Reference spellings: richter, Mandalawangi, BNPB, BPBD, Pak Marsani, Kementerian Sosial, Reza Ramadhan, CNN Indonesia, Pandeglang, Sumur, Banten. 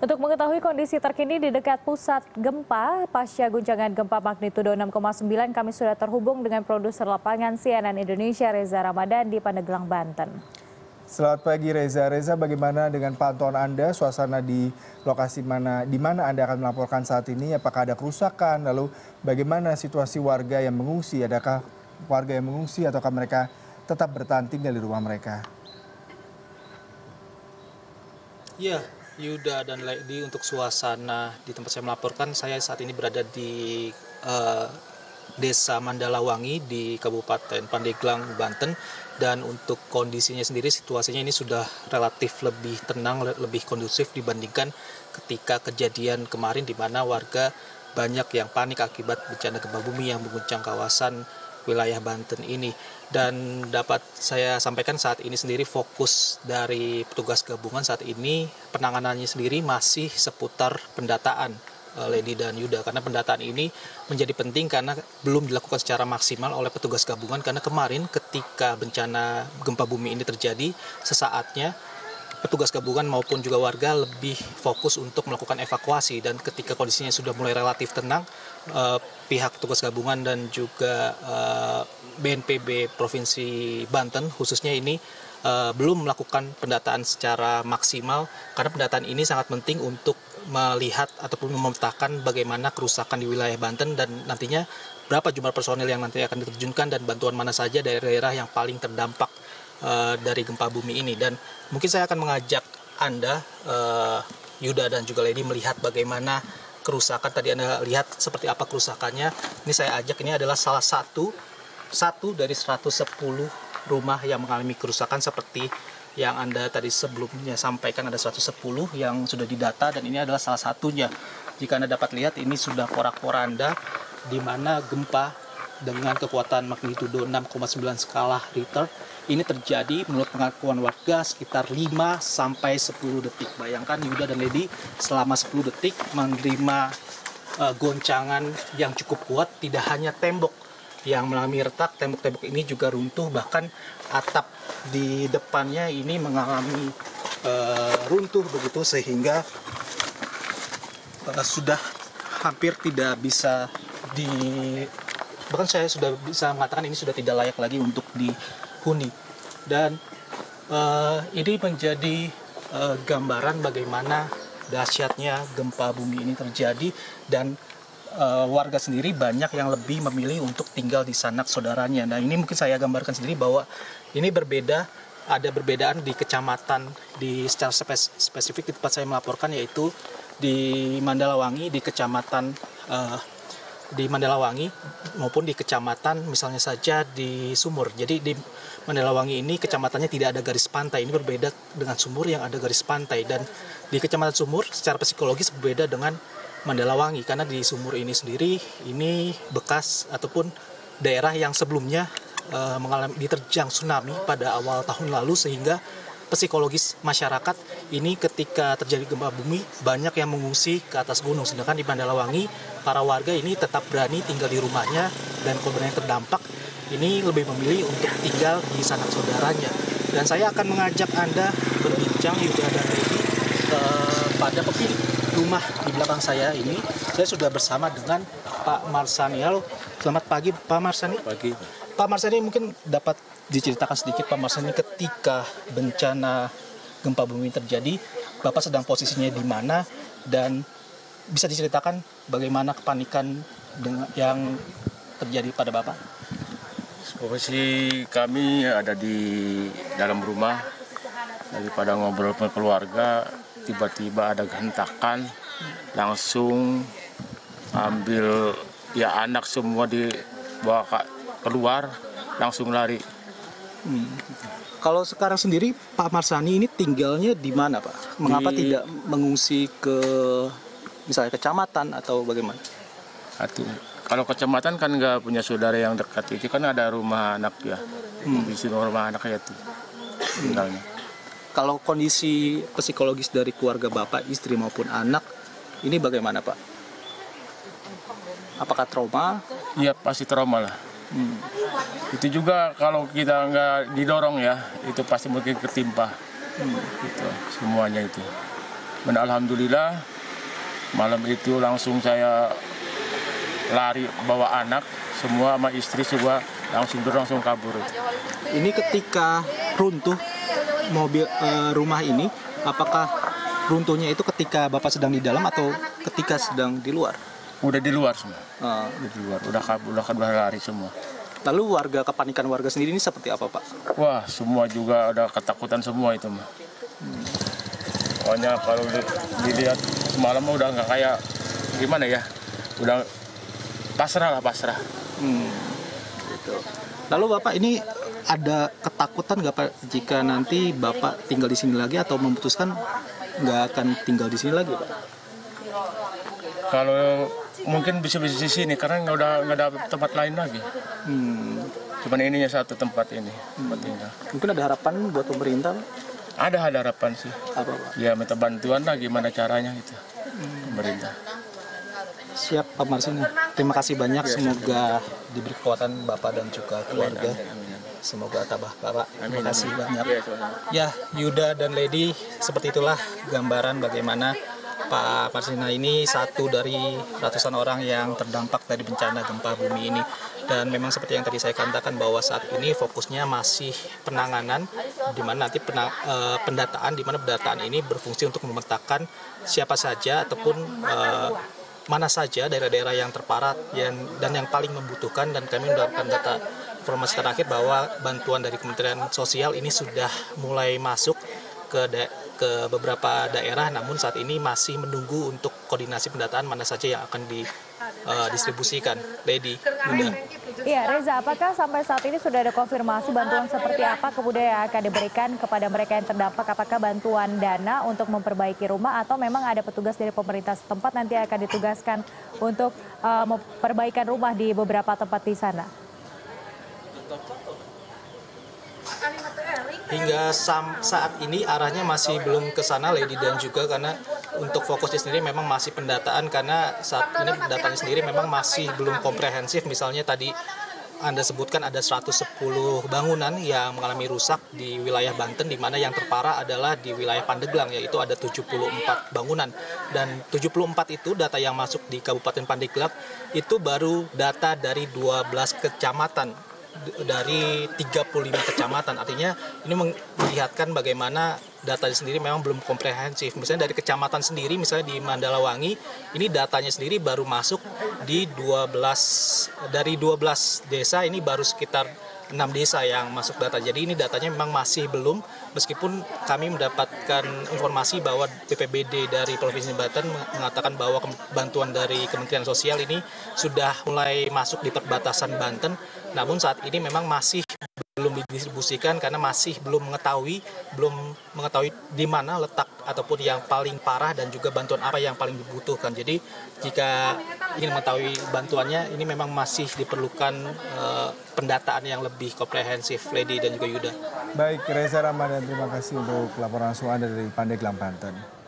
Untuk mengetahui kondisi terkini di dekat pusat gempa, pasca guncangan gempa magnitudo 6,9, kami sudah terhubung dengan produser lapangan CNN Indonesia, Reza Ramadhan di Pandeglang, Banten. Selamat pagi Reza. Reza, bagaimana dengan pantauan Anda, suasana di lokasi di mana Anda akan melaporkan saat ini? Apakah ada kerusakan? Lalu bagaimana situasi warga yang mengungsi? Adakah warga yang mengungsi ataukah mereka tetap bertahan tinggal di rumah mereka? Iya. Yuda dan Lady, untuk suasana di tempat saya melaporkan, saya saat ini berada di Desa Mandalawangi di Kabupaten Pandeglang, Banten. Dan untuk kondisinya sendiri, situasinya ini sudah relatif lebih tenang, lebih kondusif dibandingkan ketika kejadian kemarin, di mana warga banyak yang panik akibat bencana gempa bumi yang mengguncang kawasan wilayah Banten ini. Dan dapat saya sampaikan saat ini sendiri fokus dari petugas gabungan saat ini penanganannya sendiri masih seputar pendataan, Lady dan Yuda, karena pendataan ini menjadi penting karena belum dilakukan secara maksimal oleh petugas gabungan, karena kemarin ketika bencana gempa bumi ini terjadi sesaatnya petugas gabungan maupun juga warga lebih fokus untuk melakukan evakuasi, dan ketika kondisinya sudah mulai relatif tenang, pihak petugas gabungan dan juga BNPB Provinsi Banten khususnya ini belum melakukan pendataan secara maksimal, karena pendataan ini sangat penting untuk melihat ataupun memetakan bagaimana kerusakan di wilayah Banten dan nantinya berapa jumlah personil yang nanti akan diterjunkan dan bantuan mana saja dari daerah yang paling terdampak dari gempa bumi ini. Dan mungkin saya akan mengajak Anda, Yuda dan juga Lady, melihat bagaimana kerusakan. Tadi Anda lihat seperti apa kerusakannya. Ini saya ajak, ini adalah salah satu dari 110 rumah yang mengalami kerusakan seperti yang Anda tadi sebelumnya sampaikan, ada 110 yang sudah didata dan ini adalah salah satunya. Jika Anda dapat lihat, ini sudah porak-poranda di mana gempa dengan kekuatan magnitudo 6,9 skala Richter ini terjadi menurut pengakuan warga sekitar 5-10 detik. Bayangkan Yuda dan Lady, selama 10 detik menerima goncangan yang cukup kuat. Tidak hanya tembok yang mengalami retak, tembok-tembok ini juga runtuh, bahkan atap di depannya ini mengalami runtuh begitu, sehingga sudah hampir tidak bisa bahkan saya sudah bisa mengatakan ini sudah tidak layak lagi untuk dihuni. Dan ini menjadi gambaran bagaimana dahsyatnya gempa bumi ini terjadi, dan warga sendiri banyak yang lebih memilih untuk tinggal di sanak saudaranya. Nah, ini mungkin saya gambarkan sendiri bahwa ini ada perbedaan di kecamatan, di secara spesifik di tempat saya melaporkan, yaitu di Mandalawangi, di kecamatan di Mandalawangi maupun di kecamatan misalnya saja di Sumur. Jadi di Mandalawangi ini kecamatannya tidak ada garis pantai. Ini berbeda dengan Sumur yang ada garis pantai, dan di kecamatan Sumur secara psikologis berbeda dengan Mandalawangi, karena di Sumur ini sendiri ini bekas ataupun daerah yang sebelumnya mengalami diterjang tsunami pada awal tahun lalu, sehingga psikologis masyarakat ini ketika terjadi gempa bumi banyak yang mengungsi ke atas gunung. Sedangkan di Mandalawangi para warga ini tetap berani tinggal di rumahnya, dan korban yang terdampak ini lebih memilih untuk tinggal di sanak saudaranya. Dan saya akan mengajak Anda berbincang, Yuda dan Lady, pada pemilik rumah di belakang saya ini. Saya sudah bersama dengan Pak Marsani. Halo, selamat pagi Pak Marsani. Pagi. Pak Marsani, mungkin dapat diceritakan sedikit Pak Marsani, ketika bencana gempa bumi terjadi, Bapak sedang posisinya di mana, dan bisa diceritakan bagaimana kepanikan yang terjadi pada Bapak? Posisi kami ada di dalam rumah, daripada ngobrol keluarga, tiba-tiba ada gentakan, langsung ambil ya anak semua dibawa keluar, langsung lari. Kalau sekarang sendiri Pak Marsani ini tinggalnya di mana, Pak? Mengapa tidak mengungsi ke misalnya kecamatan atau bagaimana? Kalau kecamatan kan nggak punya saudara yang dekat, itu kan ada rumah anak ya, di sini rumah anaknya itu tinggalnya. Kalau kondisi psikologis dari keluarga Bapak, istri maupun anak ini bagaimana, Pak? Apakah trauma? Iya, pasti trauma lah. Itu juga kalau kita nggak didorong ya, itu pasti mungkin ketimpa. Gitu, semuanya itu. Dan alhamdulillah malam itu langsung saya lari bawa anak semua sama istri semua, langsung kabur. Ini ketika runtuh mobil rumah ini, apakah runtuhnya itu ketika Bapak sedang di dalam atau ketika sedang di luar? Udah di luar semua. Udah di luar, udah kabur, udah lari semua. Lalu warga, kepanikan warga sendiri ini seperti apa, Pak? Wah, semua juga ada ketakutan semua itu, mah. Pokoknya kalau dilihat semalam udah nggak kayak gimana ya, udah pasrah lah, pasrah. Gitu. Lalu Bapak ini ada ketakutan nggak, Pak, jika nanti Bapak tinggal di sini lagi atau memutuskan nggak akan tinggal di sini lagi, Pak? Kalau mungkin bisa-bisa di sini karena nggak ada tempat lain lagi. Cuman ininya satu tempat ini. Mungkin ada harapan buat pemerintah? Ada harapan sih. Apa, Pak? Ya minta bantuan lah gimana caranya gitu. Pemerintah. Siap, Pak Marsani. Terima kasih banyak. Ya, semoga diberi kekuatan Bapak dan juga keluarga. Amin. Semoga tabah Bapak. Terima kasih banyak. Ya, Yuda dan Lady, seperti itulah gambaran bagaimana Pak Marsani ini satu dari ratusan orang yang terdampak dari bencana gempa bumi ini. Dan memang seperti yang tadi saya katakan bahwa saat ini fokusnya masih penanganan, di mana nanti pendataan, di mana pendataan ini berfungsi untuk memetakan siapa saja ataupun mana saja daerah-daerah yang terparah dan yang paling membutuhkan. Dan kami mendapatkan data informasi terakhir bahwa bantuan dari Kementerian Sosial ini sudah mulai masuk ke beberapa daerah, namun saat ini masih menunggu untuk koordinasi pendataan mana saja yang akan didistribusikan. Lady, Bunda. Iya, Reza, apakah sampai saat ini sudah ada konfirmasi bantuan seperti apa kemudian yang akan diberikan kepada mereka yang terdampak? Apakah bantuan dana untuk memperbaiki rumah atau memang ada petugas dari pemerintah setempat nanti akan ditugaskan untuk memperbaikan rumah di beberapa tempat di sana? Hingga saat ini arahnya masih belum ke sana, Lady dan juga, karena untuk fokusnya sendiri memang masih pendataan, karena saat ini pendataan sendiri memang masih belum komprehensif. Misalnya tadi Anda sebutkan ada 110 bangunan yang mengalami rusak di wilayah Banten, di mana yang terparah adalah di wilayah Pandeglang, yaitu ada 74 bangunan. Dan 74 itu data yang masuk di Kabupaten Pandeglang itu baru data dari 12 kecamatan. Dari 35 kecamatan, artinya ini melihatkan bagaimana data sendiri memang belum komprehensif. Misalnya dari kecamatan sendiri, misalnya di Mandalawangi, ini datanya sendiri baru masuk di 12 desa, ini baru sekitar 6 desa yang masuk data. Jadi ini datanya memang masih belum, meskipun kami mendapatkan informasi bahwa BPBD dari Provinsi Banten mengatakan bahwa bantuan dari Kementerian Sosial ini sudah mulai masuk di perbatasan Banten. Namun saat ini memang masih belum didistribusikan karena masih belum mengetahui di mana letak ataupun yang paling parah dan juga bantuan apa yang paling dibutuhkan. Jadi jika ingin mengetahui bantuannya, ini memang masih diperlukan pendataan yang lebih komprehensif, Lady dan juga Yuda. Baik, Reza Ramadhan, terima kasih untuk laporan langsung Anda dari Pandeglang, Banten.